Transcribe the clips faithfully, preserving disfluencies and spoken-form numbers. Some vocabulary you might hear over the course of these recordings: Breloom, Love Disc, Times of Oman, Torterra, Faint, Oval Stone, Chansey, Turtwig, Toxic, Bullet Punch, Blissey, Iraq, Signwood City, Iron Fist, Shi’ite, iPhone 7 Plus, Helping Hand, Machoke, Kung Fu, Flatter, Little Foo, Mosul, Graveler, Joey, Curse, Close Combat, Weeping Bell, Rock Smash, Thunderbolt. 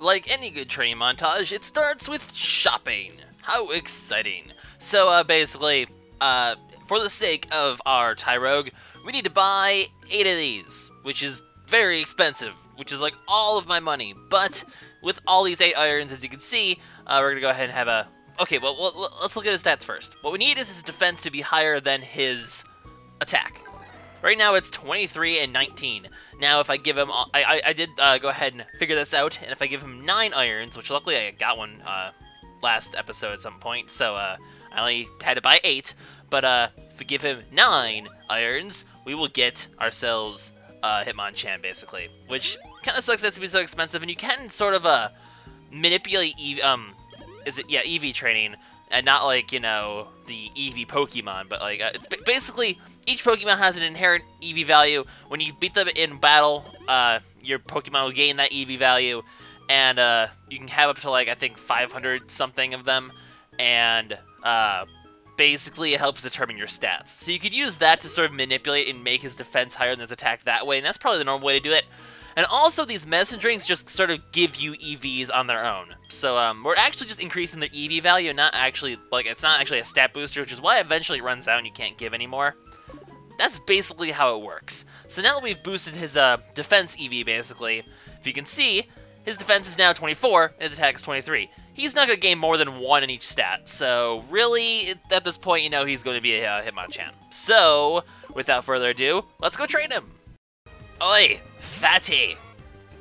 Like any good training montage, it starts with shopping. How exciting. So uh, basically, uh, for the sake of our Tyrogue, we need to buy eight of these, which is very expensive, which is like all of my money. But with all these eight irons, as you can see, uh, we're going to go ahead and have a... Okay, well, let's look at his stats first. What we need is his defense to be higher than his attack. Right now, it's twenty-three and nineteen. Now, if I give him... I, I, I did uh, go ahead and figure this out, and if I give him nine irons, which luckily I got one uh, last episode at some point, so uh, I only had to buy eight, but uh, if we give him nine irons, we will get ourselves uh, Hitmonchan, basically, which kind of sucks that it's going to be so expensive, and you can sort of uh, manipulate... Um, Is it, yeah, E V training, and not like, you know, the E V Pokemon, but like, uh, it's basically, each Pokemon has an inherent E V value. When you beat them in battle, uh, your Pokemon will gain that E V value, and uh, you can have up to, like, I think five hundred something of them, and uh, basically it helps determine your stats. So you could use that to sort of manipulate and make his defense higher than his attack that way, and that's probably the normal way to do it. And also, these medicine drinks just sort of give you E Vs on their own. So um, we're actually just increasing their E V value, not actually, like, it's not actually a stat booster, which is why it eventually runs out and you can't give anymore. That's basically how it works. So now that we've boosted his uh, defense E V, basically, if you can see, his defense is now twenty-four, and his attack is twenty-three. He's not going to gain more than one in each stat, so really, at this point, you know he's going to be a uh, Hitmonchan. So, without further ado, let's go train him! Oi! Fatty,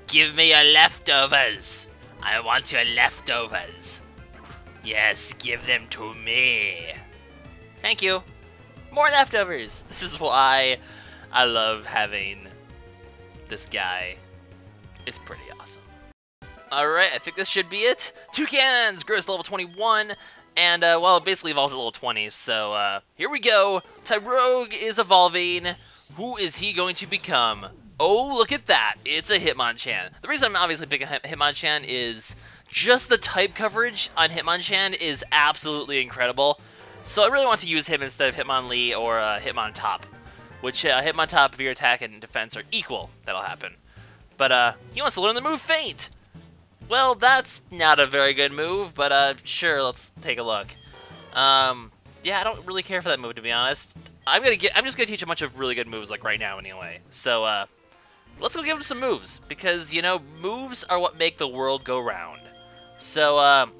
give me your leftovers. I want your leftovers. Yes, give them to me. Thank you. More leftovers. This is why I love having this guy. It's pretty awesome. Alright, I think this should be it. Two cannons, grows to level twenty-one, and uh, well, it basically evolves at level twenty, so uh, here we go. Tyrogue is evolving. Who is he going to become? Oh, look at that! It's a Hitmonchan. The reason I'm obviously picking Hitmonchan is just the type coverage on Hitmonchan is absolutely incredible. So I really want to use him instead of Hitmonlee or uh, Hitmontop, which uh, Hitmontop, if your attack and defense are equal, that'll happen. But uh, he wants to learn the move Faint! Well, that's not a very good move, but uh, sure, let's take a look. Um, yeah, I don't really care for that move, to be honest. I'm gonna get. I'm just gonna teach a bunch of really good moves, like right now, anyway. So, uh... let's go give him some moves, because, you know, moves are what make the world go round. So, um,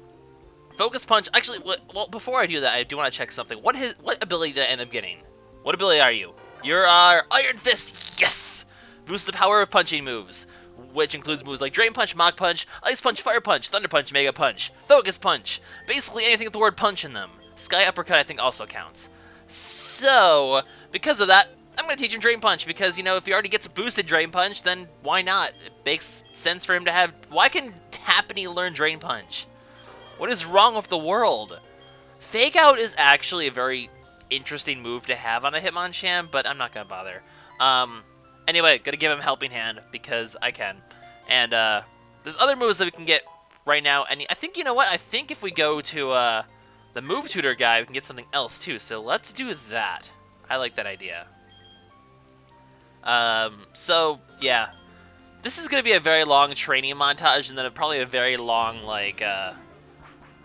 Focus Punch, actually, well, before I do that, I do want to check something. What his, what ability did I end up getting? What ability are you? You're our Iron Fist, yes! Boost the power of punching moves, which includes moves like Drain Punch, Mach Punch, Ice Punch, Fire Punch, Thunder Punch, Mega Punch, Focus Punch, basically anything with the word punch in them. Sky Uppercut, I think, also counts. So, because of that, I'm going to teach him Drain Punch because, you know, if he already gets a boosted Drain Punch, then why not? It makes sense for him to have... Why can Tappany learn Drain Punch? What is wrong with the world? Fake Out is actually a very interesting move to have on a Hitmonchan, but I'm not going to bother. Um, anyway, going to give him Helping Hand because I can. And uh, there's other moves that we can get right now. And I think, you know what? I think if we go to uh, the Move Tutor guy, we can get something else too. So let's do that. I like that idea. Um, so, yeah, this is going to be a very long training montage, and then probably a very long, like, uh,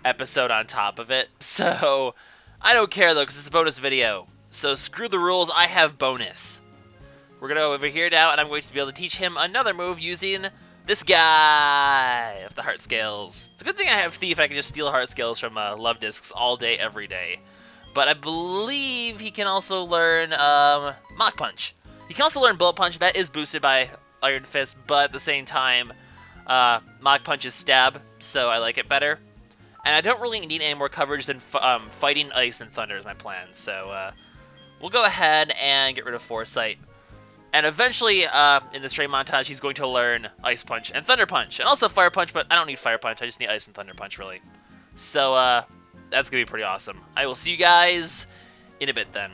episode on top of it, so I don't care, though, because it's a bonus video, so screw the rules, I have bonus. We're going to go over here now, and I'm going to be able to teach him another move using this guy with the heart scales. It's a good thing I have Thief, I can just steal heart scales from, uh, Love Discs all day, every day, but I believe he can also learn, um, Mach Punch. You can also learn Bullet Punch, that is boosted by Iron Fist, but at the same time, uh, Mach Punch is Stab, so I like it better. And I don't really need any more coverage than f um, Fighting Ice and Thunder is my plan, so uh, we'll go ahead and get rid of Foresight. And eventually, uh, in this train montage, he's going to learn Ice Punch and Thunder Punch, and also Fire Punch, but I don't need Fire Punch, I just need Ice and Thunder Punch, really. So uh, that's going to be pretty awesome. I will see you guys in a bit then.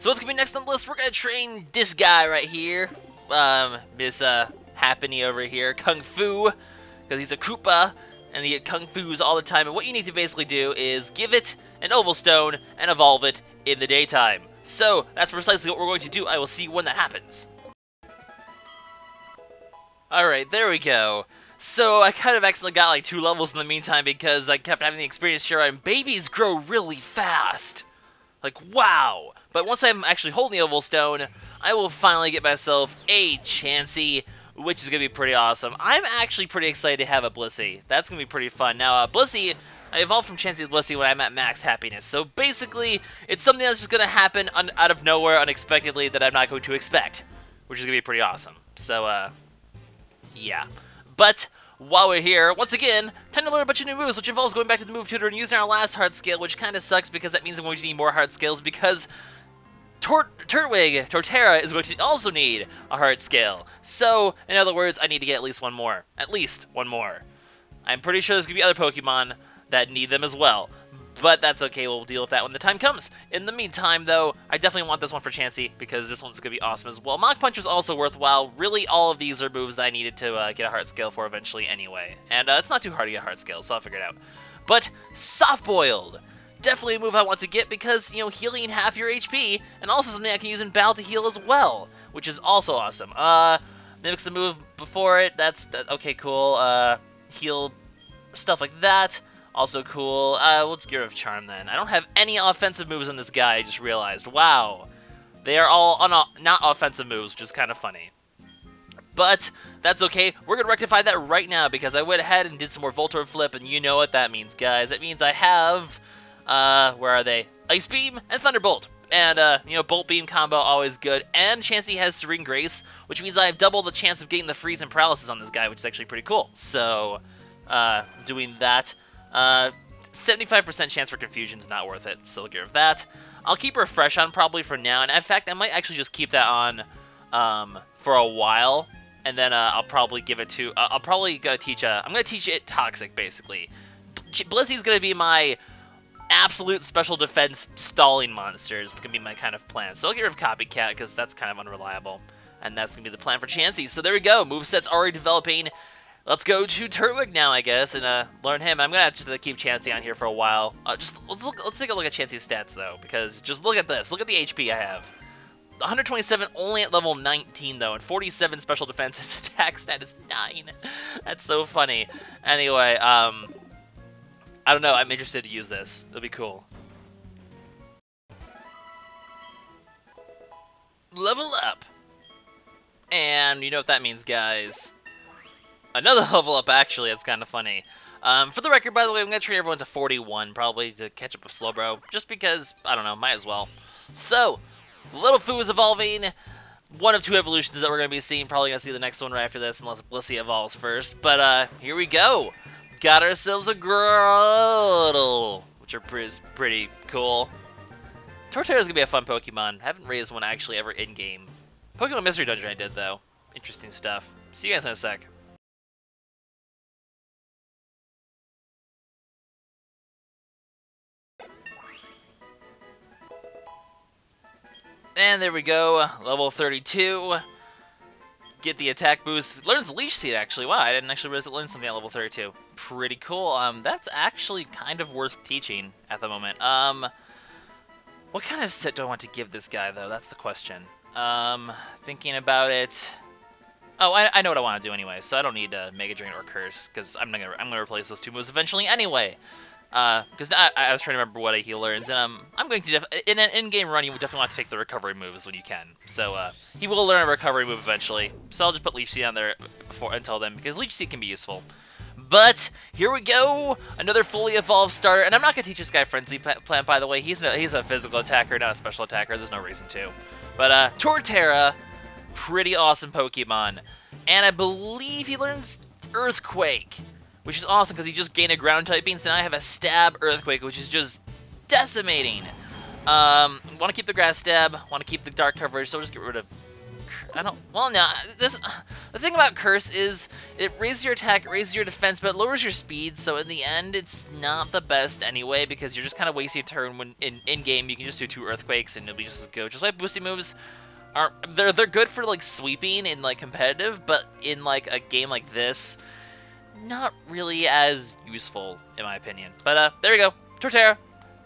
So what's going to be next on the list? We're going to train this guy right here, um, Miss uh, Happiny over here, Kung Fu, because he's a Koopa, and he Kung Fu's all the time, and what you need to basically do is give it an Oval Stone and evolve it in the daytime. So that's precisely what we're going to do. I will see when that happens. Alright, there we go. So I kind of accidentally got like two levels in the meantime because I kept having the experience share, and babies grow really fast. Like, wow. But once I'm actually holding the Oval Stone, I will finally get myself a Chansey, which is going to be pretty awesome. I'm actually pretty excited to have a Blissey. That's going to be pretty fun. Now, uh, Blissey, I evolved from Chansey to Blissey when I'm at max happiness. So basically, it's something that's just going to happen un out of nowhere unexpectedly that I'm not going to expect, which is going to be pretty awesome. So, uh, yeah. But while we're here, once again, time to learn a bunch of new moves, which involves going back to the move tutor and using our last Heart Scale, which kind of sucks because that means I'm going to need more Heart Scales because Tort Turtwig, Torterra, is going to also need a Heart Scale. So, in other words, I need to get at least one more. At least one more. I'm pretty sure there's going to be other Pokemon that need them as well. But that's okay, we'll deal with that when the time comes. In the meantime, though, I definitely want this one for Chansey, because this one's going to be awesome as well. Mach Punch was also worthwhile. Really, all of these are moves that I needed to uh, get a Heart Scale for eventually anyway. And uh, it's not too hard to get a Heart Scale, so I'll figure it out. But Softboiled! Definitely a move I want to get because, you know, healing half your H P, and also something I can use in battle to heal as well, which is also awesome. Uh, mimics the move before it, that's, that, okay, cool. Uh, heal, stuff like that. Also cool. Uh, we'll get rid of Charm then. I don't have any offensive moves on this guy, I just realized. Wow. They are all not offensive moves, which is kind of funny. But that's okay. We're going to rectify that right now because I went ahead and did some more Voltorb Flip, and you know what that means, guys. It means I have, uh, where are they? Ice Beam and Thunderbolt. And, uh, you know, Bolt Beam combo, always good. And Chansey has Serene Grace, which means I have double the chance of getting the Freeze and Paralysis on this guy, which is actually pretty cool. So, uh, doing that. Uh, seventy-five percent chance for Confusion's not worth it, so we'll get rid of that. I'll keep Refresh on probably for now, and in fact, I might actually just keep that on, um, for a while, and then, uh, I'll probably give it to, uh, I'll probably gotta teach, uh, I'm gonna teach it Toxic, basically. Blissey's gonna be my absolute special defense stalling monster, is gonna be my kind of plan, so I'll get rid of Copycat, because that's kind of unreliable, and that's gonna be the plan for Chansey. So there we go, moveset's already developing. Let's go to Turtwig now, I guess, and uh, learn him. I'm gonna have to keep Chansey on here for a while. Uh, just let's look, let's take a look at Chansey's stats though, because just look at this. Look at the H P I have. one hundred twenty-seven only at level nineteen though, and forty-seven special defense. His attack stat is nine. That's so funny. Anyway, um, I don't know. I'm interested to use this. It'll be cool. Level up, and you know what that means, guys. Another level up, actually. That's kind of funny. Um, for the record, by the way, I'm going to train everyone to forty-one, probably, to catch up with Slowbro. Just because, I don't know, might as well. So, Little Foo is evolving. One of two evolutions that we're going to be seeing. Probably going to see the next one right after this, unless Blissey evolves first. But, uh, here we go. Got ourselves a Groudle, which are pre is pretty cool. Torterra's going to be a fun Pokemon. I haven't raised one, actually, ever in-game. Pokemon Mystery Dungeon I did, though. Interesting stuff. See you guys in a sec. And there we go, level thirty-two, get the attack boost, learns Leech Seed actually, wow, I didn't actually realize it learned something at level thirty-two. Pretty cool, um, that's actually kind of worth teaching at the moment. Um, what kind of set do I want to give this guy though, that's the question. Um, thinking about it, oh, I, I know what I want to do anyway, so I don't need uh, Mega Drain or Curse, because I'm gonna, I'm gonna replace those two moves eventually anyway. Because uh, I, I was trying to remember what he learns, and um, I'm going to def in an in-game run, you would definitely want to take the recovery moves when you can. So uh, he will learn a recovery move eventually. So I'll just put Leech Seed on there for until then, because Leech Seed can be useful. But here we go, another fully evolved starter, and I'm not going to teach this guy Frenzy Plant. By the way, he's no, he's a physical attacker, not a special attacker. There's no reason to. But uh, Torterra, pretty awesome Pokemon, and I believe he learns Earthquake, which is awesome because he just gained a ground typing, so now I have a stab Earthquake, which is just decimating. Um, want to keep the grass stab, want to keep the dark coverage, so we'll just get rid of. I don't. Well, now this. The thing about Curse is it raises your attack, it raises your defense, but it lowers your speed. So in the end, it's not the best anyway because you're just kind of wasting a turn when in in game you can just do two Earthquakes and it'll be just as good. Just like boosting moves. Are they're they're good for like sweeping in like competitive, but in like a game like this. Not really as useful, in my opinion. But, uh, there we go. Torterra.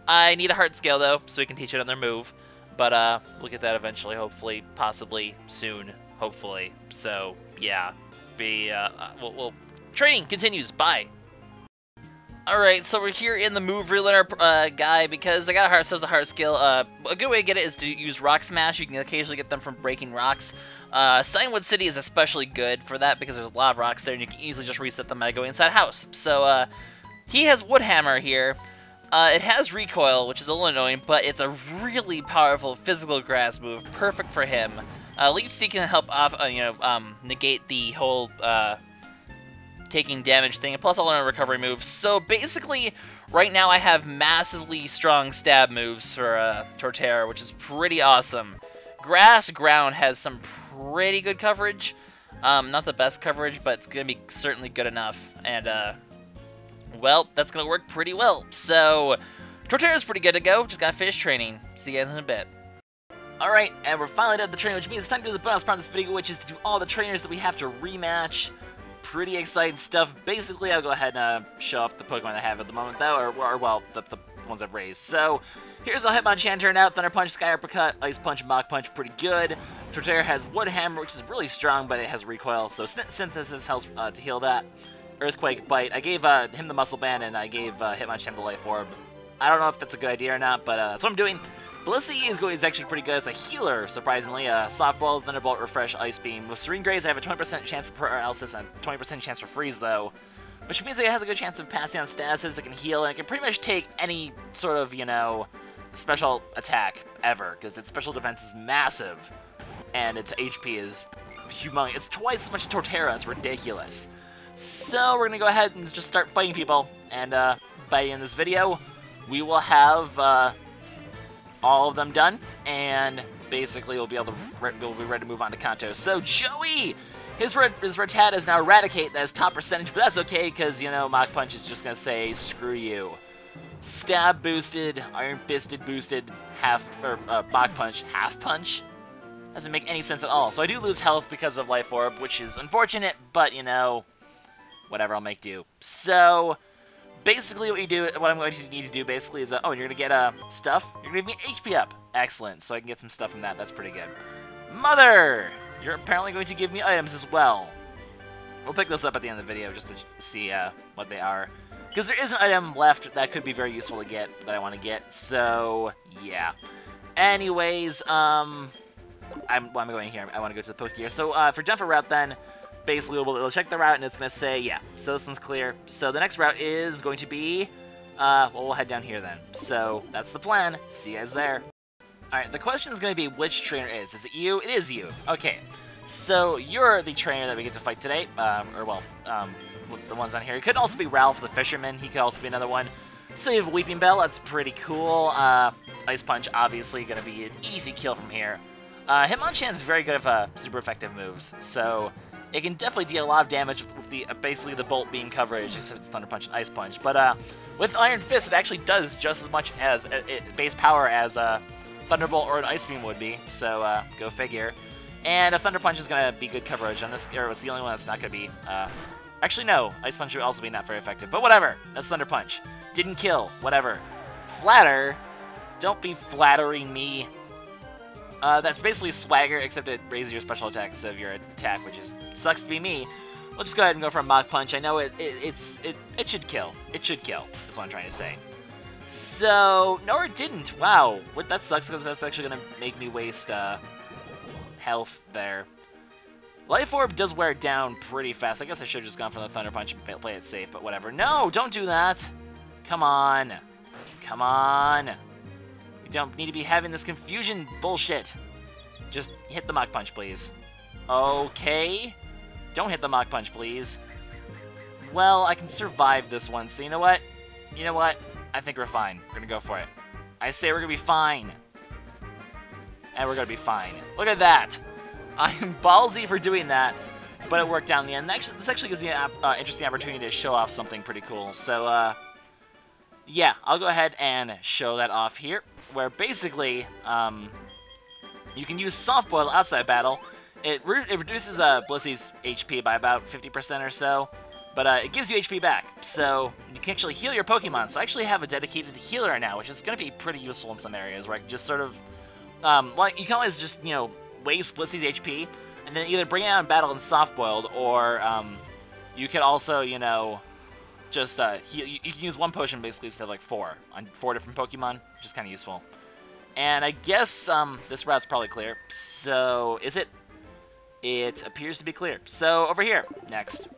I need a Heart Scale, though, so we can teach it another move. But, uh, we'll get that eventually, hopefully. Possibly. Soon. Hopefully. So, yeah. Be, uh, we'll, we'll Training continues. Bye. Alright, so we're here in the move reel in our uh, guy because I got a heart, so it's a heart skill. Uh, a good way to get it is to use Rock Smash. You can occasionally get them from breaking rocks. Uh, Signwood City is especially good for that because there's a lot of rocks there and you can easily just reset them by going inside house. So, uh, he has Wood Hammer here. Uh, it has recoil, which is a little annoying, but it's a really powerful physical grasp move, perfect for him. Uh, Leech Seed can help off, uh, you know, um, negate the whole, uh, taking damage thing, and plus all our recovery moves. So basically, right now I have massively strong stab moves for uh, Torterra, which is pretty awesome. Grass Ground has some pretty good coverage. Um, not the best coverage, but it's going to be certainly good enough. And, uh, well, that's going to work pretty well. So Torterra's pretty good to go. Just got to finish training. See you guys in a bit. Alright, and we're finally done with the training, which means it's time to do the bonus part of this video, which is to do all the trainers that we have to rematch. Pretty exciting stuff. Basically, I'll go ahead and uh, show off the Pokemon I have at the moment, though, or, or well, the, the ones I've raised. So, here's how Hitmonchan turned out. Thunder Punch, Sky Uppercut, Ice Punch, Mach Punch, pretty good. Torterra has Wood Hammer, which is really strong, but it has recoil, so Synthesis helps uh, to heal that. Earthquake, Bite. I gave uh, him the Muscle Band, and I gave uh, Hitmonchan the Life Orb. I don't know if that's a good idea or not, but uh, that's what I'm doing. Blissey is, is actually pretty good as a healer, surprisingly. Uh, Softboiled, Thunderbolt, Refresh, Ice Beam. With Serene Grace, I have a twenty percent chance for paralysis and a twenty percent chance for freeze, though. Which means it has a good chance of passing on statuses, it can heal, and it can pretty much take any sort of, you know, special attack ever, because its special defense is massive, and its H P is humongous. It's twice as much as Torterra, it's ridiculous. So we're going to go ahead and just start fighting people, and uh, by the end of this video, we will have... Uh, all of them done, and basically we'll be able to we'll be ready to move on to Kanto. So Joey, his red, his Rattata is now Eradicate. That's top percentage, but that's okay because you know Mach Punch is just gonna say screw you. Stab boosted, Iron Fisted boosted, half or uh, Mach Punch half punch doesn't make any sense at all. So I do lose health because of Life Orb, which is unfortunate, but you know whatever, I'll make do. So. Basically, what you do, what I'm going to need to do, basically, is uh, oh, you're gonna get uh stuff. You're gonna give me H P up. Excellent. So I can get some stuff from that. That's pretty good. Mother, you're apparently going to give me items as well. We'll pick those up at the end of the video just to see uh, what they are, because there is an item left that could be very useful to get that I want to get. So yeah. Anyways, um, I'm well, I'm going here. I want to go to the Poke Gear. So uh, for Jumper Route, then. Basically, it'll, it'll check the route, and it's going to say, yeah, so this one's clear. So the next route is going to be, uh, well, we'll head down here then. So that's the plan. See you guys there. All right, the question is going to be which trainer is. Is it you? It is you. Okay, so you're the trainer that we get to fight today, um, or, well, um, the ones on here. It could also be Ralph the Fisherman. He could also be another one. So you have Weeping Bell. That's pretty cool. Uh, Ice Punch, obviously, going to be an easy kill from here. Uh, Hitmonchan's very good at uh, super effective moves, so... It can definitely deal a lot of damage with the uh, basically the Bolt Beam coverage, except it's Thunder Punch and Ice Punch. But uh, with Iron Fist, it actually does just as much as uh, it, base power as a uh, Thunderbolt or an Ice Beam would be. So uh, go figure. And a Thunder Punch is gonna be good coverage on this. Or it's the only one that's not gonna be. Uh, actually, no, Ice Punch would also be not very effective. But whatever, that's Thunder Punch. Didn't kill. Whatever. Flatter. Don't be flattering me. Uh, that's basically Swagger, except it raises your special attack instead of your attack, which is sucks to be me. We'll just go ahead and go for a Mach Punch. I know it, it it's it it should kill. It should kill. That's what I'm trying to say. So no, it didn't. Wow, what that sucks because that's actually gonna make me waste uh, health there. Life Orb does wear down pretty fast. I guess I should have just gone for the Thunder Punch and play it safe, but whatever. No, don't do that. Come on, come on. Don't need to be having this confusion bullshit. Just hit the Mach Punch, please. Okay. Don't hit the Mach Punch, please. Well, I can survive this one, so you know what? You know what? I think we're fine. We're gonna go for it. I say we're gonna be fine. And we're gonna be fine. Look at that! I am ballsy for doing that, but it worked out in the end. Actually, this actually gives me an uh, interesting opportunity to show off something pretty cool, so, uh... yeah, I'll go ahead and show that off here, where basically, um, you can use Softboiled outside battle. It, re it reduces uh, Blissey's H P by about fifty percent or so, but uh, it gives you H P back, so you can actually heal your Pokemon. So I actually have a dedicated healer now, which is going to be pretty useful in some areas, where I can just sort of, um, like, you can always just, you know, waste Blissey's H P, and then either bring it out in battle in Softboiled, or, um, You could also, you know, just uh, heal. You, you can use one potion basically instead of like four on four different Pokemon, which is kind of useful. And I guess um, this route's probably clear. So is it? It appears to be clear. So over here, next.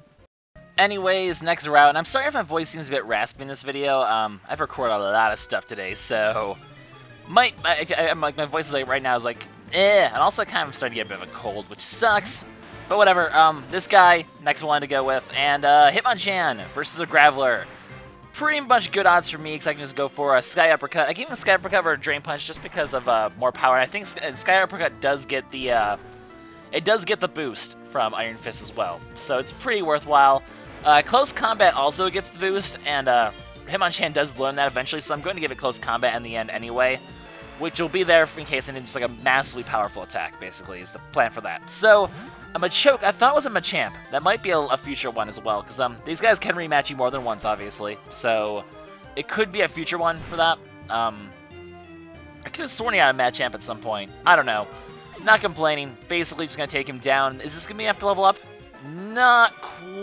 Anyways, next route, and I'm sorry if my voice seems a bit raspy in this video. Um, I've recorded a lot of stuff today, so might I, I, I'm like my voice is like right now is like eh, and also kind of starting to get a bit of a cold, which sucks. But whatever. Um, this guy, next one to go with, and uh, Hitmonchan versus a Graveler. Pretty much good odds for me because I can just go for a Sky Uppercut. I gave him a Sky Uppercut or a Drain Punch just because of uh, more power. I think Sky Uppercut does get the uh, it does get the boost from Iron Fist as well, so it's pretty worthwhile. Uh, close Combat also gets the boost, and uh, Hitmonchan does learn that eventually, so I'm going to give it Close Combat in the end anyway, which will be there in case I need just like a massively powerful attack, basically, is the plan for that. So, a Machoke, I thought it was a Machamp. That might be a, a future one as well, because um, these guys can rematch you more than once, obviously, so it could be a future one for that. Um, I could have sworn he had a Machamp at some point. I don't know. Not complaining. Basically, just going to take him down. Is this going to be enough to level up? Not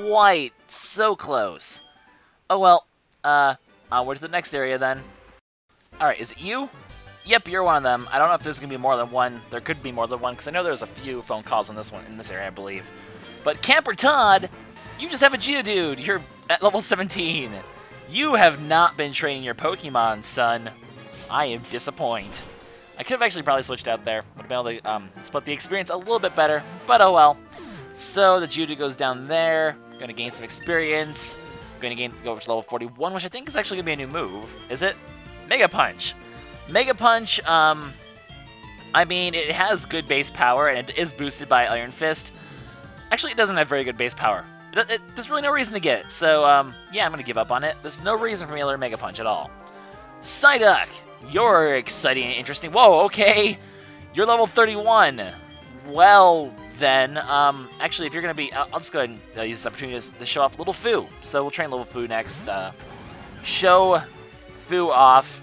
quite. So close. Oh well. Uh, onward to the next area then. Alright, is it you? Yep, you're one of them. I don't know if there's going to be more than one. There could be more than one, because I know there's a few phone calls on this one, in this area, I believe. But Camper Todd, you just have a Geodude. You're at level seventeen. You have not been training your Pokemon, son. I am disappointed. I could have actually probably switched out there. Would have been able to um, split the experience a little bit better, but oh well. So the Geodude goes down there. Going to gain some experience. Going to gain go over to level forty-one, which I think is actually going to be a new move. Is it? Mega Punch. Mega Punch, um, I mean, it has good base power, and it is boosted by Iron Fist. Actually, it doesn't have very good base power. It, it, it, there's really no reason to get it, so um, yeah, I'm going to give up on it. There's no reason for me to learn Mega Punch at all. Psyduck, you're exciting and interesting. Whoa, okay. You're level thirty-one. Well, then, um, actually, if you're going to be, I'll, I'll just go ahead and uh, use this opportunity to show off Little Foo. So we'll train Little Foo next. Uh, show Foo off.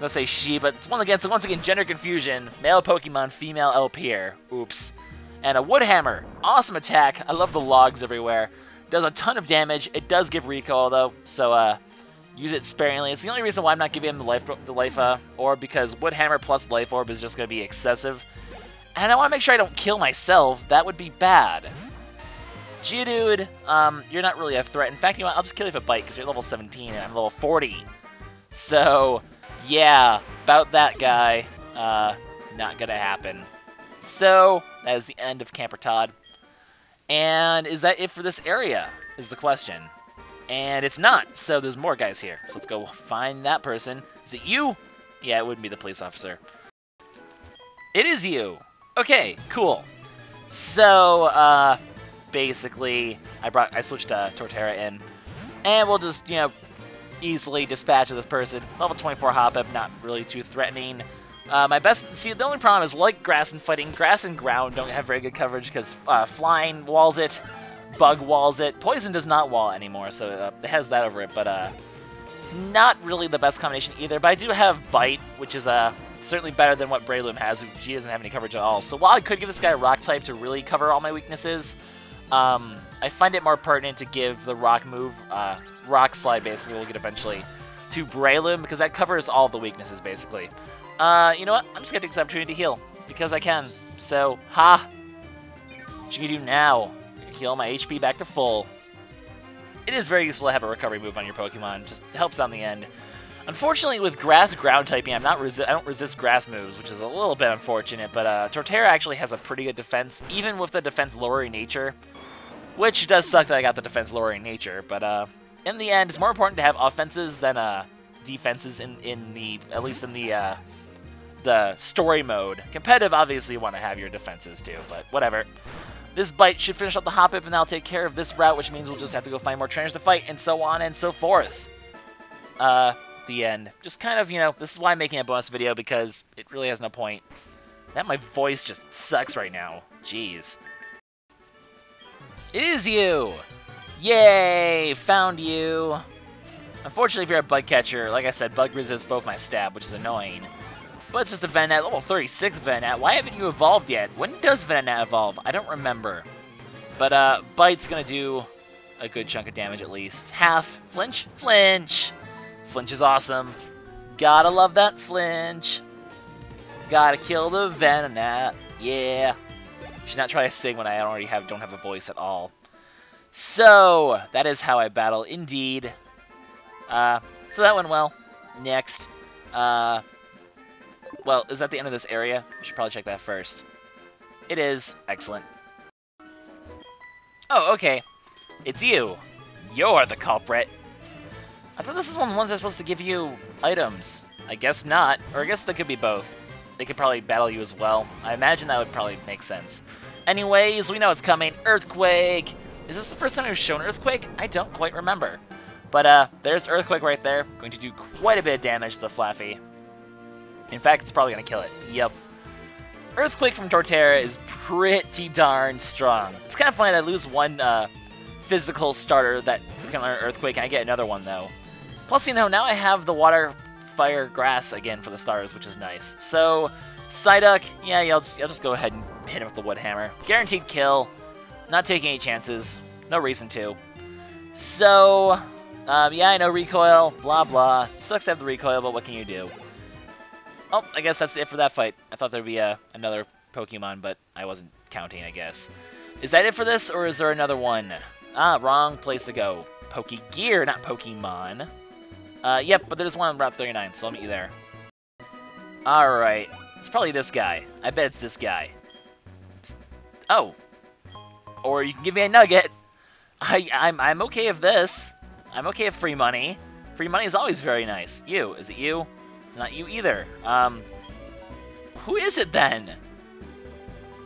Let's say she, but once again, so once again, gender confusion. Male Pokemon, female Elpir. Oops. And a Wood Hammer. Awesome attack. I love the logs everywhere. Does a ton of damage. It does give recoil though, so uh, use it sparingly. It's the only reason why I'm not giving him the life, the life uh, orb, because Wood Hammer plus Life Orb is just going to be excessive. And I want to make sure I don't kill myself. That would be bad. Geodude, um, you're not really a threat. In fact, you know what? I'll just kill you with a Bite, because you're level seventeen and I'm level forty. So yeah, about that guy, uh, not gonna happen. So, that is the end of Camper Todd. And is that it for this area, is the question. And it's not, so there's more guys here. So let's go find that person. Is it you? Yeah, it wouldn't be the police officer. It is you! Okay, cool. So, uh, basically, I brought, I switched uh, Torterra in. And we'll just, you know, easily dispatch of this person. Level twenty-four Hoppip, not really too threatening. Uh, my best, see, the only problem is, like grass and fighting, grass and ground don't have very good coverage because uh, flying walls it, bug walls it, poison does not wall anymore, so uh, it has that over it, but uh, not really the best combination either. But I do have Bite, which is uh, certainly better than what Breloom has, which she doesn't have any coverage at all. So while I could give this guy a rock type to really cover all my weaknesses, um, I find it more pertinent to give the rock move, uh, rock slide basically we'll get eventually, to Breloom, because that covers all the weaknesses basically. Uh, you know what? I'm just going to take this opportunity to heal, because I can. So, ha! What you can do now? Heal my H P back to full. It is very useful to have a recovery move on your Pokemon, just helps on the end. Unfortunately, with grass ground typing, I'm not resi I don't resist grass moves, which is a little bit unfortunate, but uh, Torterra actually has a pretty good defense, even with the defense lowering nature. Which does suck that I got the defense lowering nature, but uh, in the end, it's more important to have offenses than uh, defenses in, in the, at least in the uh, the story mode. Competitive, obviously, you want to have your defenses too, but whatever. This Bite should finish up the Hoppip, and that'll take care of this route, which means we'll just have to go find more trainers to fight, and so on and so forth. Uh, the end. Just kind of, you know, this is why I'm making a bonus video, because it really has no point. That my voice just sucks right now. Jeez. It is you! Yay! Found you! Unfortunately, if you're a bug catcher, like I said, bug resists both my stab, which is annoying. But it's just a Venonat, level thirty-six Venonat. Why haven't you evolved yet? When does Venonat evolve? I don't remember. But, uh, Bite's gonna do a good chunk of damage at least. Half. Flinch? Flinch! Flinch is awesome. Gotta love that flinch. Gotta kill the Venonat. Yeah. Should not try to sing when I already have don't have a voice at all. So, that is how I battle indeed. Uh, so that went well. Next. Uh, well, is that the end of this area? We should probably check that first. It is. Excellent. Oh, okay. It's you. You're the culprit. I thought this is one of the ones that's supposed to give you items. I guess not. Or I guess they could be both. They could probably battle you as well. I imagine that would probably make sense. Anyways, we know it's coming. Earthquake! Is this the first time we've shown Earthquake? I don't quite remember. But uh, there's Earthquake right there. Going to do quite a bit of damage to the Flaffy. In fact, it's probably going to kill it. Yep. Earthquake from Torterra is pretty darn strong. It's kind of funny that I lose one uh, physical starter that can learn Earthquake, and I get another one, though. Plus, you know, now I have the Water, Fire, Grass again for the starters, which is nice. So, Psyduck, yeah, I'll just, just go ahead and hit him with the Wood Hammer. Guaranteed kill. Not taking any chances. No reason to. So, um, yeah, I know recoil, blah, blah. Sucks to have the recoil, but what can you do? Oh, I guess that's it for that fight. I thought there'd be a, another Pokemon, but I wasn't counting, I guess. Is that it for this, or is there another one? Ah, wrong place to go. Pokegear, not Pokemon. Uh, yep, but there's one on Route thirty-nine, so I'll meet you there. Alright. It's probably this guy. I bet it's this guy. It's, oh. Or you can give me a nugget. I, I'm, I'm okay with this. I'm okay with free money. Free money is always very nice. You. Is it you? It's not you either. Um, who is it then?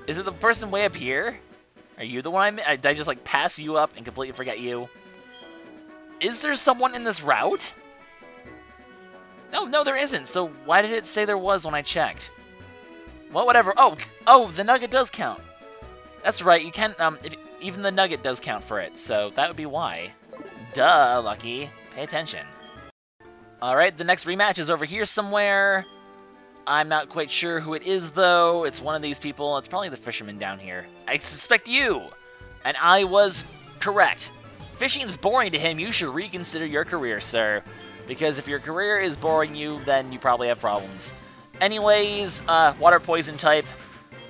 Is it the person way up here? Are you the one I... Did I just like pass you up and completely forget you? Is there someone in this route? No, no there isn't. So why did it say there was when I checked? Well, whatever. Oh, oh, the nugget does count. That's right, you can, um, if, even the nugget does count for it, so that would be why. Duh, Lucky. Pay attention. Alright, the next rematch is over here somewhere. I'm not quite sure who it is, though. It's one of these people. It's probably the fisherman down here. I suspect you! And I was correct. Fishing's boring to him. You should reconsider your career, sir. Because if your career is boring you, then you probably have problems. Anyways, uh, water poison type.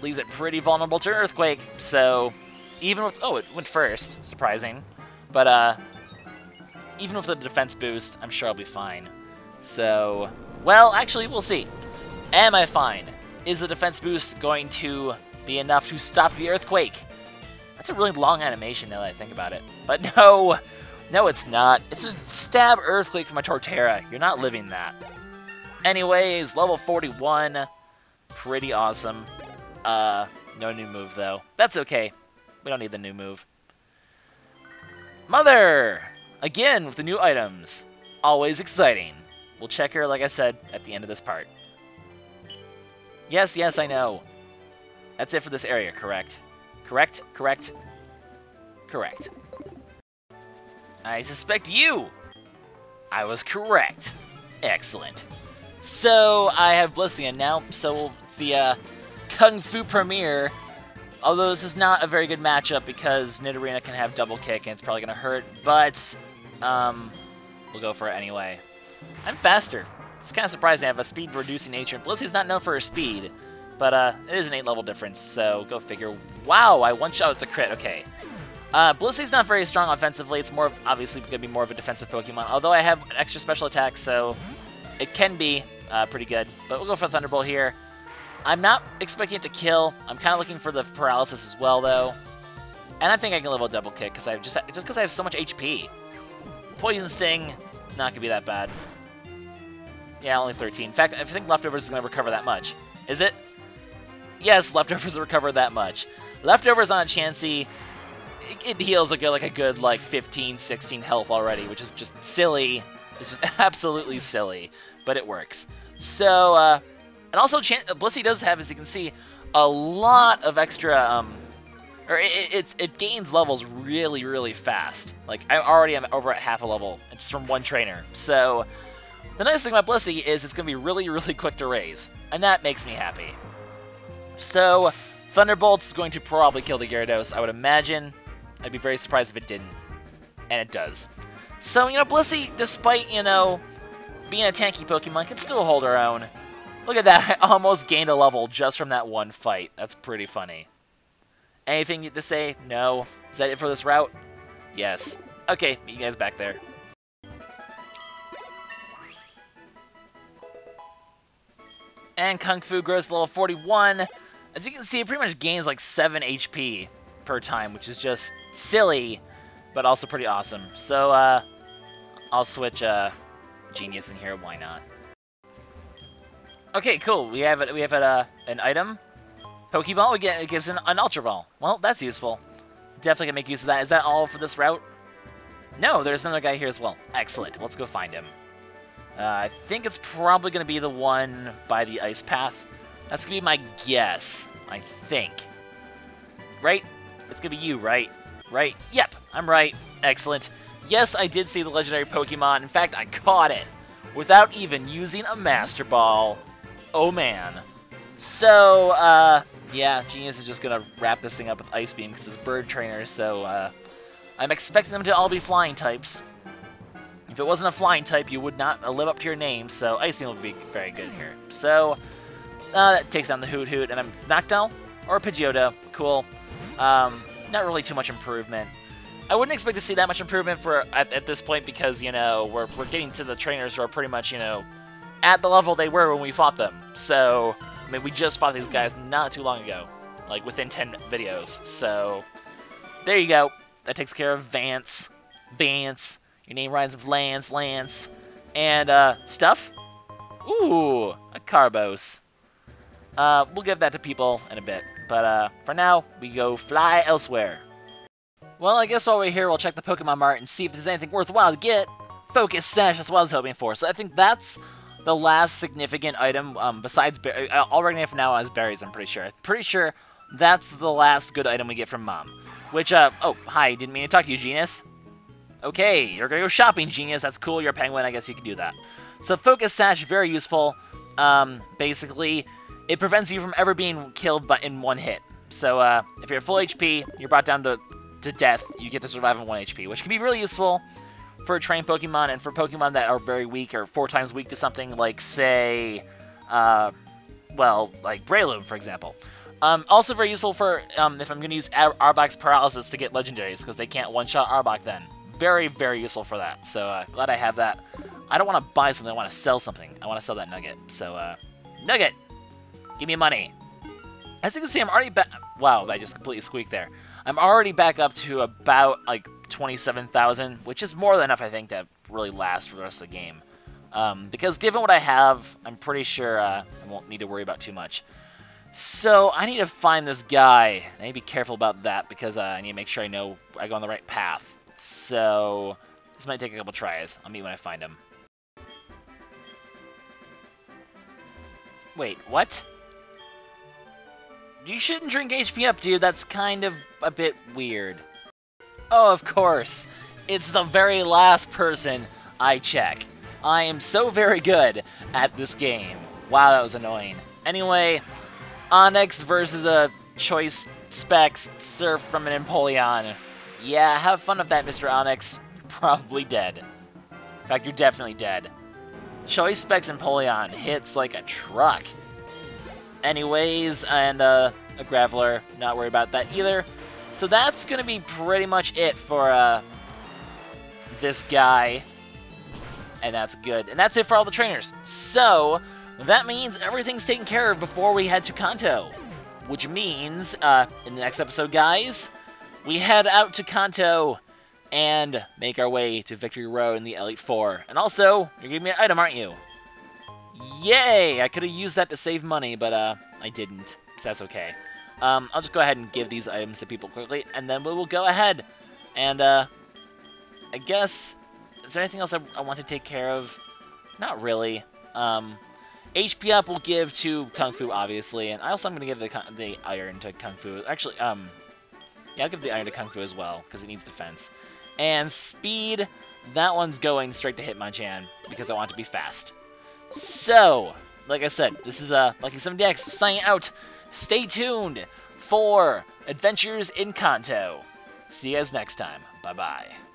Leaves it pretty vulnerable to Earthquake, so even with... Oh, it went first. Surprising. But, uh, even with the defense boost, I'm sure I'll be fine. So, well, actually, we'll see. Am I fine? Is the defense boost going to be enough to stop the Earthquake? That's a really long animation now that I think about it. But no! No, it's not. It's a stab Earthquake from a Torterra. You're not living that. Anyways, level forty-one. Pretty awesome. Uh, no new move, though. That's okay. We don't need the new move. Mother! Again, with the new items. Always exciting. We'll check her, like I said, at the end of this part. Yes, yes, I know. That's it for this area, correct? Correct? Correct? Correct. I suspect you! I was correct. Excellent. So, I have Blissey now, so the, uh... Kung Fu Premier, although this is not a very good matchup because Nidorina can have double kick and it's probably going to hurt, but um, we'll go for it anyway. I'm faster. It's kind of surprising I have a speed reducing nature. Blissey's not known for her speed, but uh, it is an eight level difference, so go figure. Wow, I one shot. Oh, it's a crit, okay. Uh, Blissey's not very strong offensively. It's more obviously going to be more of a defensive Pokemon, although I have an extra special attack, so it can be uh, pretty good, but we'll go for Thunderbolt here. I'm not expecting it to kill. I'm kind of looking for the paralysis as well, though. And I think I can level double kick because I just just because I have so much H P. Poison Sting, not gonna be that bad. Yeah, only thirteen. In fact, I think Leftovers is gonna recover that much. Is it? Yes, Leftovers recover that much. Leftovers on a Chansey, it, it heals a good like a good like fifteen, sixteen health already, which is just silly. It's just absolutely silly, but it works. So. uh... And also, Chan Blissey does have, as you can see, a lot of extra, um, or it, it, it, it gains levels really, really fast. Like, I already am over at half a level, just from one trainer. So, the nice thing about Blissey is it's going to be really, really quick to raise. And that makes me happy. So, Thunderbolt's going to probably kill the Gyarados, I would imagine. I'd be very surprised if it didn't. and it does. So, you know, Blissey, despite, you know, being a tanky Pokemon, can still hold her own. Look at that, I almost gained a level just from that one fight. That's pretty funny. Anything to say? No. Is that it for this route? Yes. Okay, meet you guys back there. And Kung Fu grows to level forty-one. As you can see, it pretty much gains like seven H P per time, which is just silly, but also pretty awesome. So, uh, I'll switch uh, Genius in here, why not? Okay, cool. We have it. We have it, uh, an item. Pokeball, we get, it gives an, an Ultra Ball. Well, that's useful. Definitely gonna make use of that. Is that all for this route? No, there's another guy here as well. Excellent. Let's go find him. Uh, I think it's probably gonna be the one by the ice path. That's gonna be my guess, I think. Right? It's gonna be you, right? Right? Yep, I'm right. Excellent. Yes, I did see the legendary Pokemon. In fact, I caught it without even using a Master Ball. Oh man. So, uh, yeah, Genius is just gonna wrap this thing up with Ice Beam because it's Bird Trainer, so, uh, I'm expecting them to all be flying types. If it wasn't a flying type, you would not live up to your name, so Ice Beam will be very good here. So, uh, that takes down the Hoot Hoot, and I'm Noctowl or Pidgeotto. Cool. Um, not really too much improvement. I wouldn't expect to see that much improvement for at, at this point because, you know, we're, we're getting to the trainers who are pretty much, you know, at the level they were when we fought them. So, I mean, we just fought these guys not too long ago, like within ten videos. So, there you go. That takes care of Vance. Vance. Your name rhymes with Lance, Lance. And, uh, stuff? Ooh, a Carbos. Uh, we'll give that to people in a bit. But, uh, for now, we go fly elsewhere. Well, I guess while we're here, we'll check the Pokemon Mart and see if there's anything worthwhile to get. Focus Sash, that's what I was hoping for. So I think that's the last significant item, um, besides... Uh, already from now on is berries, I'm pretty sure. Pretty sure that's the last good item we get from Mom. Which, uh... Oh, hi, didn't mean to talk to you, Genius. Okay, you're gonna go shopping, Genius. That's cool, you're a penguin, I guess you can do that. So Focus Sash, very useful. Um, basically, it prevents you from ever being killed but in one hit. So, uh, if you're full H P, you're brought down to, to death, you get to survive in one H P, which can be really useful for trained Pokemon and for Pokemon that are very weak or four times weak to something like, say, uh, well, like Breloom, for example. Um, also very useful for, um, if I'm gonna use Ar Arbok's Paralysis to get legendaries, because they can't one-shot Arbok then. Very, very useful for that, so uh, glad I have that. I don't want to buy something, I want to sell something. I want to sell that nugget, so uh, nugget! Give me money! As you can see, I'm already back... Wow, I just completely squeaked there. I'm already back up to about, like, twenty-seven thousand, which is more than enough, I think, to really last for the rest of the game. Um, because given what I have, I'm pretty sure uh, I won't need to worry about too much. So, I need to find this guy. I need to be careful about that, because uh, I need to make sure I know I go on the right path. So, this might take a couple tries. I'll meet when I find him. Wait, what? You shouldn't drink H P up, dude. That's kind of a bit weird. Oh, of course. It's the very last person I check. I am so very good at this game. Wow, that was annoying. Anyway, Onix versus a Choice Specs Surf from an Empoleon. Yeah, have fun with that, Mister Onix. You're probably dead. In fact, you're definitely dead. Choice Specs Empoleon hits like a truck. Anyways, and uh, a Graveler, not worried about that either. So that's going to be pretty much it for uh, this guy. And that's good. And that's it for all the trainers. So, that means everything's taken care of before we head to Kanto. Which means, uh, in the next episode, guys... we head out to Kanto and make our way to Victory Road in the Elite Four. And also, you're giving me an item, aren't you? Yay! I could have used that to save money, but uh, I didn't, so that's okay. Um, I'll just go ahead and give these items to people quickly, and then we will go ahead. And uh, I guess, is there anything else I, I want to take care of? Not really. Um, H P up we'll give to Kung Fu, obviously, and I also am going to give the, the iron to Kung Fu. Actually, um... yeah, I'll give the iron to Kung Fu as well, because it needs defense. And speed, that one's going straight to Hitmonchan, because I want it to be fast. So, like I said, this is uh, Lucky seven D X signing out. Stay tuned for Adventures in Kanto. See you guys next time. Bye-bye.